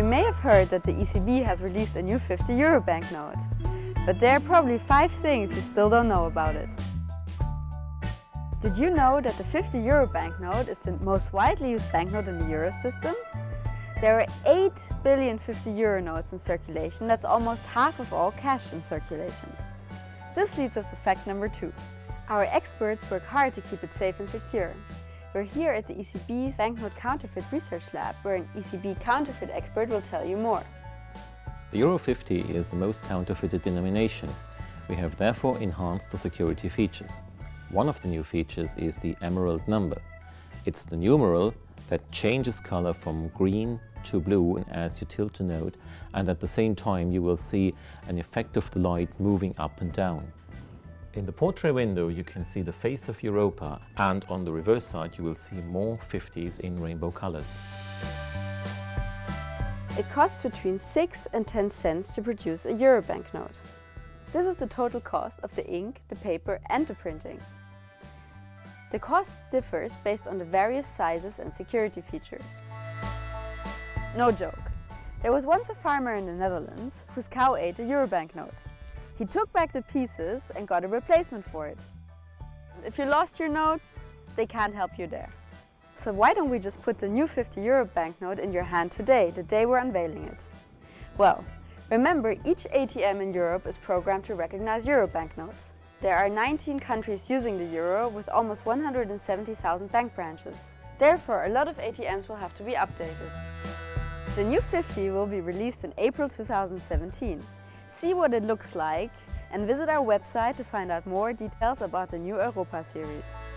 You may have heard that the ECB has released a new 50 € banknote, but there are probably 5 things you still don't know about it. Did you know that the 50 € banknote is the most widely used banknote in the Eurosystem? There are 8 billion 50 € notes in circulation. That's almost half of all cash in circulation. This leads us to fact number 2. Our experts work hard to keep it safe and secure. We're here at the ECB's Banknote Counterfeit Research Lab, where an ECB counterfeit expert will tell you more. The Euro 50 is the most counterfeited denomination. We have therefore enhanced the security features. One of the new features is the emerald number. It's the numeral that changes color from green to blue as you tilt the note, and at the same time you will see an effect of the light moving up and down. In the portrait window you can see the face of Europa, and on the reverse side you will see more 50s in rainbow colors. It costs between 6 and 10 cents to produce a euro banknote. This is the total cost of the ink, the paper and the printing. The cost differs based on the various sizes and security features. No joke. There was once a farmer in the Netherlands whose cow ate a euro banknote. He took back the pieces and got a replacement for it. If you lost your note, they can't help you there. So why don't we just put the new 50 € banknote in your hand today, the day we're unveiling it? Well, remember, each ATM in Europe is programmed to recognize euro banknotes. There are 19 countries using the euro with almost 170,000 bank branches. Therefore, a lot of ATMs will have to be updated. The new 50 will be released in April 2017. See what it looks like and visit our website to find out more details about the new Europa series.